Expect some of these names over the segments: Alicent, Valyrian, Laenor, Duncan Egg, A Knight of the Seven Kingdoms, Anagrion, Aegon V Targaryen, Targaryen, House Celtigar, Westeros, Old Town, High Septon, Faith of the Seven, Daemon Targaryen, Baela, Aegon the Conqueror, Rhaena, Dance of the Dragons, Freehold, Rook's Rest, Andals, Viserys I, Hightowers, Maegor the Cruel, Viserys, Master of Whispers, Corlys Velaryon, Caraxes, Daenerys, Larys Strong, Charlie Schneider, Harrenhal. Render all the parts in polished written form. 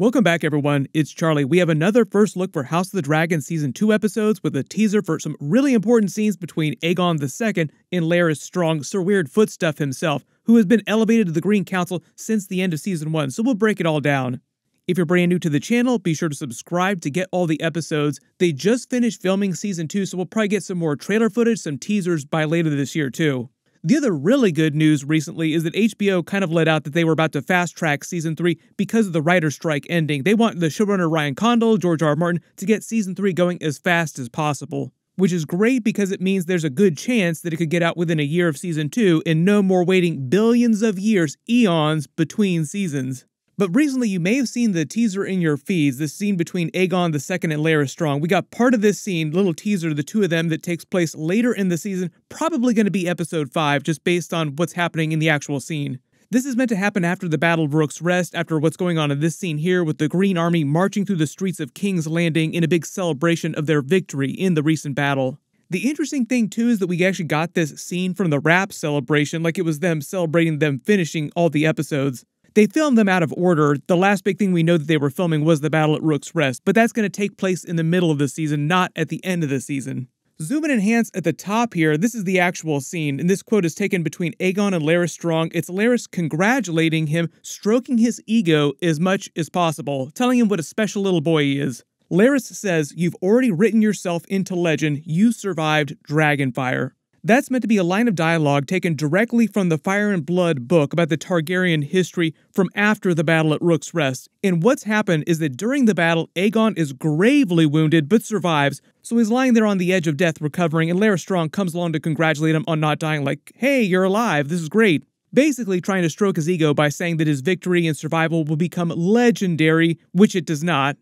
Welcome back, everyone. It's Charlie. We have another first look for House of the Dragon Season 2 episodes with a teaser for some really important scenes between Aegon II and Larys Strong, Sir Weird Footstuff himself, who has been elevated to the Green Council since the end of Season 1, so we'll break it all down. If you're brand new to the channel, be sure to subscribe to get all the episodes. They just finished filming Season 2, so we'll probably get some more trailer footage, some teasers by later this year, too. The other really good news recently is that HBO kind of let out that they were about to fast-track Season 3 because of the writer's strike ending. They want the showrunner Ryan Condal, George R. R. Martin, to get Season 3 going as fast as possible. Which is great because it means there's a good chance that it could get out within a year of Season 2 and no more waiting billions of years, eons, between seasons. But recently, you may have seen the teaser in your feeds, the scene between Aegon II and Larys Strong. We got part of this scene, little teaser, the two of them that takes place later in the season, probably going to be Episode 5, just based on what's happening in the actual scene. This is meant to happen after the Battle of Rook's Rest, after what's going on in this scene here with the Green Army marching through the streets of King's Landing in a big celebration of their victory in the recent battle. The interesting thing, too, is that we actually got this scene from the wrap celebration, like it was them celebrating them finishing all the episodes. They filmed them out of order. The last big thing we know that they were filming was the Battle at Rook's Rest, but that's going to take place in the middle of the season, not at the end of the season. Zoom and enhance at the top here. This is the actual scene, and this quote is taken between Aegon and Larys Strong. It's Larys congratulating him, stroking his ego as much as possible, telling him what a special little boy he is. Larys says, "You've already written yourself into legend. You survived Dragonfire." That's meant to be a line of dialogue taken directly from the Fire and Blood book about the Targaryen history from after the Battle at Rook's Rest. And what's happened is that during the battle, Aegon is gravely wounded but survives, so he's lying there on the edge of death recovering, and Larys Strong comes along to congratulate him on not dying, like, "Hey, you're alive, this is great." Basically trying to stroke his ego by saying that his victory and survival will become legendary, which it does not.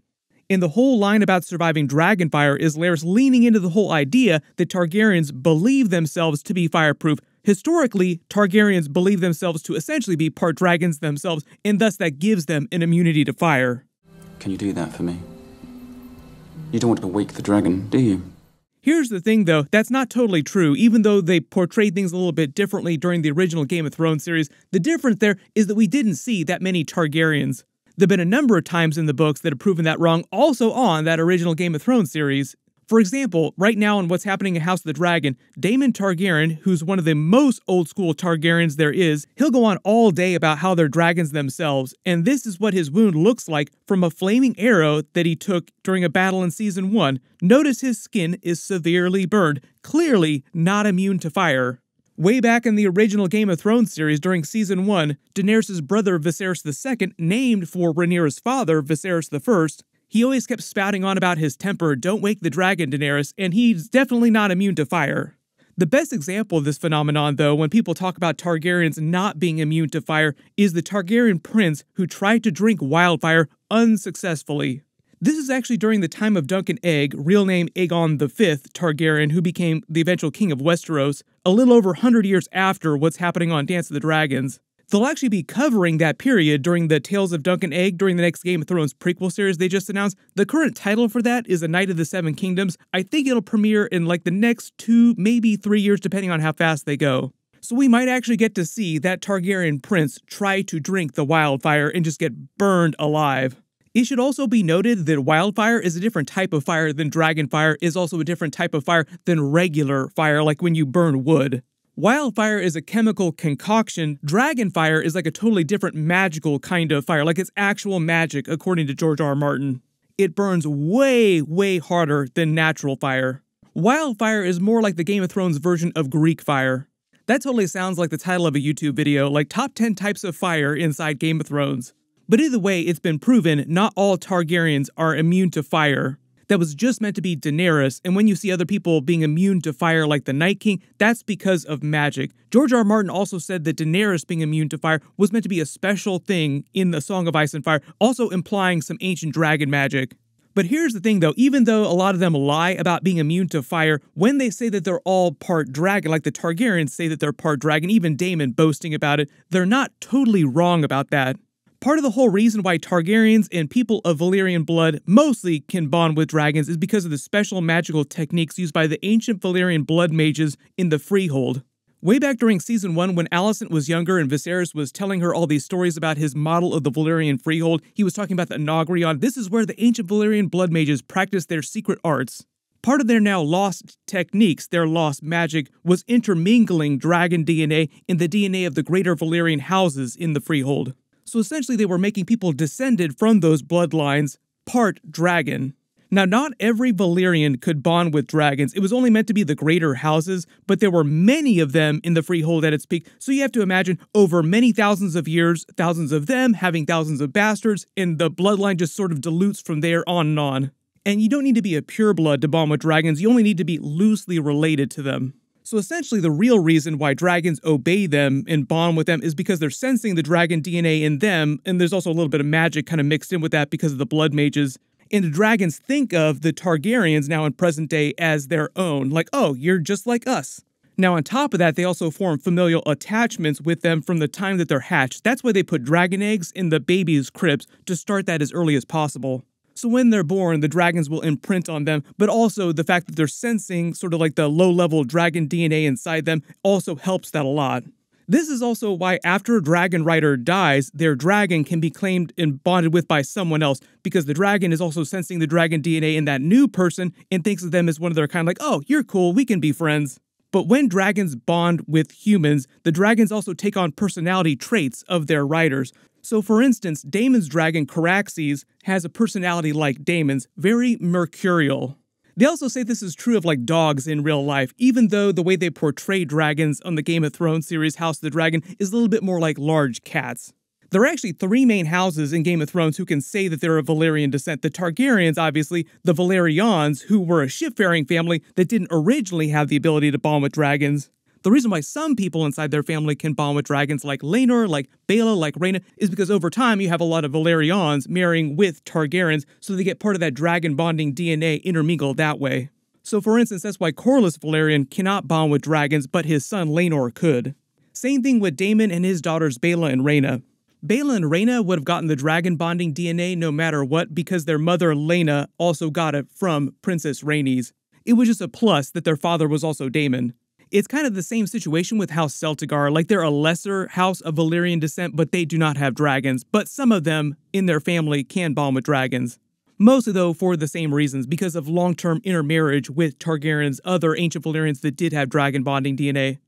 And the whole line about surviving Dragonfire is Larys leaning into the whole idea that Targaryens believe themselves to be fireproof. Historically, Targaryens believe themselves to essentially be part dragons themselves, and thus that gives them an immunity to fire. Can you do that for me? You don't want to wake the dragon, do you? Here's the thing, though. That's not totally true, even though they portrayed things a little bit differently during the original Game of Thrones series. The difference there is that we didn't see that many Targaryens. There've been a number of times in the books that have proven that wrong, also on that original Game of Thrones series. For example, right now in what's happening in House of the Dragon, Daemon Targaryen, who's one of the most old-school Targaryens there is, he'll go on all day about how they're dragons themselves, and this is what his wound looks like from a flaming arrow that he took during a battle in Season 1. Notice his skin is severely burned, clearly not immune to fire. Way back in the original Game of Thrones series during Season 1, Daenerys' brother Viserys II, named for Rhaenyra's father Viserys I, he always kept spouting on about his temper, "Don't wake the dragon, Daenerys," and he's definitely not immune to fire. The best example of this phenomenon, though, when people talk about Targaryens not being immune to fire, is the Targaryen prince who tried to drink wildfire unsuccessfully. This is actually during the time of Duncan Egg, real name Aegon V Targaryen, who became the eventual king of Westeros, a little over 100 years after what's happening on Dance of the Dragons. They'll actually be covering that period during the Tales of Duncan Egg during the next Game of Thrones prequel series they just announced. The current title for that is A Knight of the Seven Kingdoms. I think it'll premiere in like the next 2, maybe 3 years, depending on how fast they go. So we might actually get to see that Targaryen prince try to drink the wildfire and just get burned alive. It should also be noted that wildfire is a different type of fire than dragonfire, is also a different type of fire than regular fire, like when you burn wood. Wildfire is a chemical concoction. Dragonfire is like a totally different magical kind of fire, like it's actual magic, according to George R. R. Martin. It burns way, way harder than natural fire. Wildfire is more like the Game of Thrones version of Greek fire. That totally sounds like the title of a YouTube video, like Top 10 Types of Fire Inside Game of Thrones. But either way, it's been proven not all Targaryens are immune to fire. That was just meant to be Daenerys, and when you see other people being immune to fire like the Night King, that's because of magic. George R. R. Martin also said that Daenerys being immune to fire was meant to be a special thing in the Song of Ice and Fire, also implying some ancient dragon magic. But here's the thing, though. Even though a lot of them lie about being immune to fire, when they say that they're all part dragon, like the Targaryens say that they're part dragon, even Daemon boasting about it, they're not totally wrong about that. Part of the whole reason why Targaryens and people of Valyrian blood mostly can bond with dragons is because of the special magical techniques used by the ancient Valyrian blood mages in the Freehold. Way back during Season 1, when Alicent was younger and Viserys was telling her all these stories about his model of the Valyrian Freehold, he was talking about the Anagrion. This is where the ancient Valyrian blood mages practiced their secret arts. Part of their now lost techniques, their lost magic, was intermingling dragon DNA in the DNA of the greater Valyrian houses in the Freehold. So essentially they were making people descended from those bloodlines part dragon. Now, not every Valyrian could bond with dragons. It was only meant to be the greater houses, but there were many of them in the Freehold at its peak, so you have to imagine over many thousands of years, thousands of them having thousands of bastards, and the bloodline just sort of dilutes from there on and on. And you don't need to be a pureblood to bond with dragons, you only need to be loosely related to them. So essentially the real reason why dragons obey them and bond with them is because they're sensing the dragon DNA in them, and there's also a little bit of magic kind of mixed in with that because of the blood mages. And the dragons think of the Targaryens now in present day as their own, like, oh, you're just like us. Now on top of that, they also form familial attachments with them from the time that they're hatched. That's why they put dragon eggs in the baby's cribs to start that as early as possible. So when they're born, the dragons will imprint on them, but also the fact that they're sensing sort of like the low-level dragon DNA inside them also helps that a lot. This is also why after a dragon rider dies, their dragon can be claimed and bonded with by someone else, because the dragon is also sensing the dragon DNA in that new person and thinks of them as one of their kind, like, oh, you're cool, we can be friends. But when dragons bond with humans, the dragons also take on personality traits of their riders. So for instance, Daemon's dragon, Caraxes, has a personality like Daemon's, very mercurial. They also say this is true of like dogs in real life, even though the way they portray dragons on the Game of Thrones series House of the Dragon is a little bit more like large cats. There are actually three main houses in Game of Thrones who can say that they're of Valyrian descent. The Targaryens, obviously, the Valyrians, who were a ship-faring family that didn't originally have the ability to bond with dragons. The reason why some people inside their family can bond with dragons like Laenor, like Baela, like Rhaena, is because over time you have a lot of Valyrians marrying with Targaryens, so they get part of that dragon bonding DNA intermingled that way. So for instance, that's why Corlys Velaryon cannot bond with dragons, but his son Laenor could. Same thing with Daemon and his daughters Baela and Rhaena. Baela and Rhaena would have gotten the dragon bonding DNA no matter what because their mother Laena also got it from Princess Rhaenys. It was just a plus that their father was also Daemon. It's kind of the same situation with House Celtigar, like they're a lesser house of Valyrian descent, but they do not have dragons, but some of them in their family can bond with dragons. Mostly though for the same reasons, because of long-term intermarriage with Targaryens, other ancient Valyrians that did have dragon bonding DNA.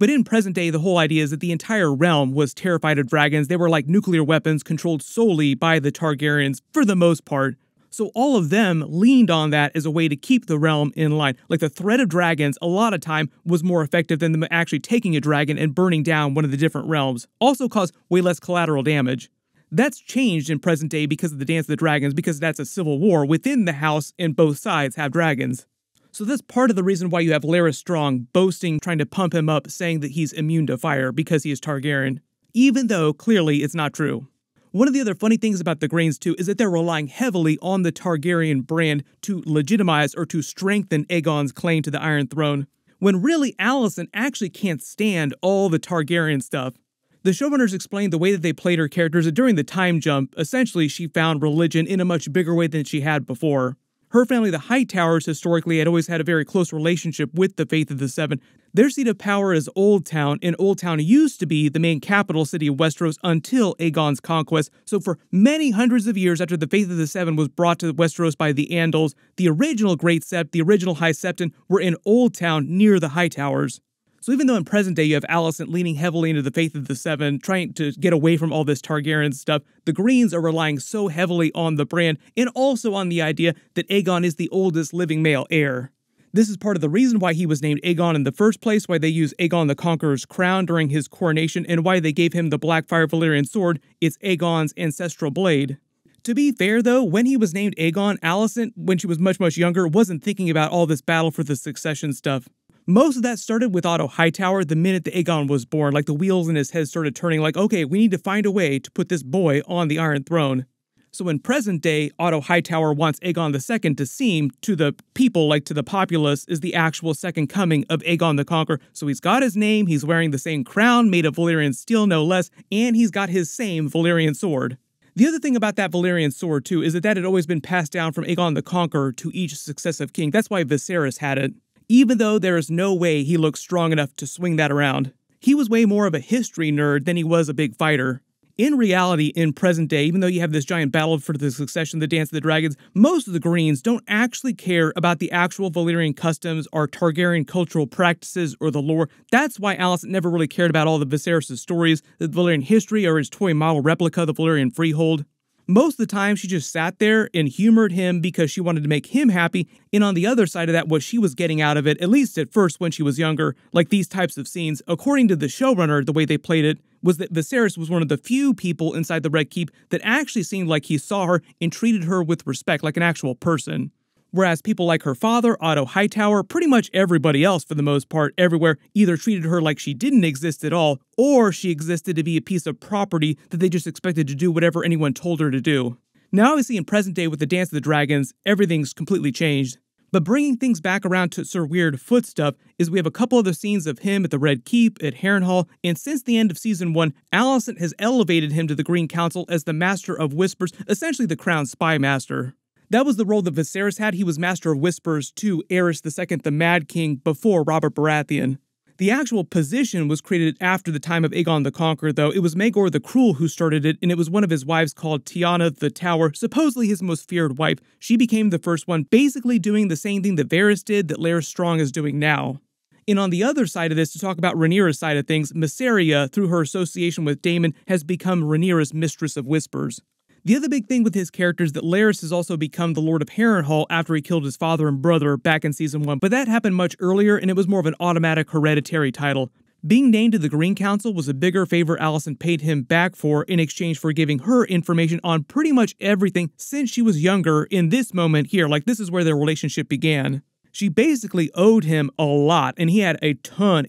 But in present day, the whole idea is that the entire realm was terrified of dragons. They were like nuclear weapons controlled solely by the Targaryens for the most part. So all of them leaned on that as a way to keep the realm in line. Like the threat of dragons, a lot of time, was more effective than them actually taking a dragon and burning down one of the different realms. Also caused way less collateral damage. That's changed in present day because of the Dance of the Dragons, because that's a civil war within the house and both sides have dragons. So that's part of the reason why you have Larys Strong boasting, trying to pump him up, saying that he's immune to fire because he is Targaryen. Even though clearly it's not true. One of the other funny things about the Greens, too, is that they're relying heavily on the Targaryen brand to legitimize or to strengthen Aegon's claim to the Iron Throne, when really Alicent actually can't stand all the Targaryen stuff. The showrunners explained the way that they played her characters that during the time jump, essentially she found religion in a much bigger way than she had before. Her family, the Hightowers, historically had always had a very close relationship with the Faith of the Seven. Their seat of power is Old Town, and Old Town used to be the main capital city of Westeros until Aegon's conquest. So for many hundreds of years after the Faith of the Seven was brought to Westeros by the Andals, the original Great Sept, the original High Septon, were in Old Town near the Hightowers. So even though in present day you have Alicent leaning heavily into the Faith of the Seven, trying to get away from all this Targaryen stuff, the Greens are relying so heavily on the brand and also on the idea that Aegon is the oldest living male heir. This is part of the reason why he was named Aegon in the first place, why they used Aegon the Conqueror's crown during his coronation, and why they gave him the Blackfyre Valyrian sword, it's Aegon's ancestral blade. To be fair though, when he was named Aegon, Alicent, when she was much younger, wasn't thinking about all this battle for the succession stuff. Most of that started with Otto Hightower the minute the Aegon was born, like the wheels in his head started turning like, okay, we need to find a way to put this boy on the Iron Throne. So in present day, Otto Hightower wants Aegon II to seem, to the people, like to the populace, is the actual second coming of Aegon the Conqueror. So he's got his name, he's wearing the same crown made of Valyrian steel no less, and he's got his same Valyrian sword. The other thing about that Valyrian sword too is that had always been passed down from Aegon the Conqueror to each successive king. That's why Viserys had it. even though there is no way he looked strong enough to swing that around. He was way more of a history nerd than he was a big fighter. In reality, in present day, even though you have this giant battle for the succession, the Dance of the Dragons, most of the Greens don't actually care about the actual Valyrian customs or Targaryen cultural practices or the lore. That's why Alicent never really cared about all the Viserys' stories, the Valyrian history, or his toy model replica, the Valyrian Freehold. Most of the time, she just sat there and humored him because she wanted to make him happy, and on the other side of that, what she was getting out of it, at least at first when she was younger, like these types of scenes, according to the showrunner, the way they played it, was that Viserys was one of the few people inside the Red Keep that actually seemed like he saw her and treated her with respect, like an actual person. Whereas people like her father, Otto Hightower, pretty much everybody else for the most part everywhere either treated her like she didn't exist at all, or she existed to be a piece of property that they just expected to do whatever anyone told her to do. Now obviously in present day with the Dance of the Dragons, everything's completely changed. But bringing things back around to Sir Weird Foot stuff is we have a couple other scenes of him at the Red Keep, at Harrenhal, and since the end of Season 1, Alicent has elevated him to the Green Council as the Master of Whispers, essentially the Crown's Spy Master. That was the role that Viserys had. He was Master of Whispers to Aerys II, the Mad King, before Robert Baratheon. The actual position was created after the time of Aegon the Conqueror, though. It was Maegor the Cruel who started it, and it was one of his wives called Tyanna the Tower, supposedly his most feared wife. She became the first one, basically doing the same thing that Varys did that Larys Strong is doing now. And on the other side of this, to talk about Rhaenyra's side of things, Masseria, through her association with Daemon, has become Rhaenyra's Mistress of Whispers. The other big thing with his character is that Larys has also become the Lord of Harrenhal after he killed his father and brother back in Season 1, but that happened much earlier and it was more of an automatic hereditary title. Being named to the Green Council was a bigger favor Alicent paid him back for in exchange for giving her information on pretty much everything since she was younger in this moment here, like this is where their relationship began. She basically owed him a lot, and he had a ton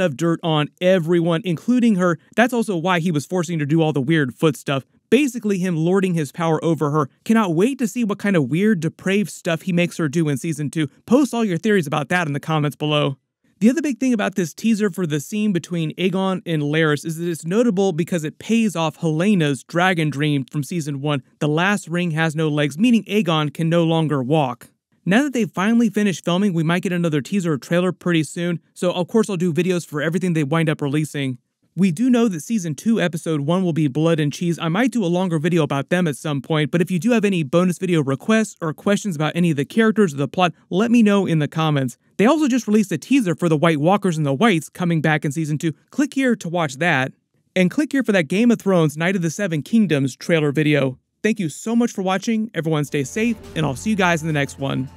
of dirt on everyone, including her. That's also why he was forcing her to do all the weird foot stuff. Basically him lording his power over her. Cannot wait to see what kind of weird, depraved stuff he makes her do in Season 2. Post all your theories about that in the comments below. The other big thing about this teaser for the scene between Aegon and Larys is that it's notable because it pays off Helena's dragon dream from Season 1, the last ring has no legs, meaning Aegon can no longer walk. Now that they've finally finished filming, we might get another teaser or trailer pretty soon, so of course I'll do videos for everything they wind up releasing. We do know that Season 2, Episode 1 will be Blood and Cheese. I might do a longer video about them at some point, but if you do have any bonus video requests or questions about any of the characters or the plot, let me know in the comments. They also just released a teaser for the White Walkers and the Whites coming back in Season 2. Click here to watch that. And click here for that Game of Thrones Night of the Seven Kingdoms trailer video. Thank you so much for watching. Everyone stay safe, and I'll see you guys in the next one.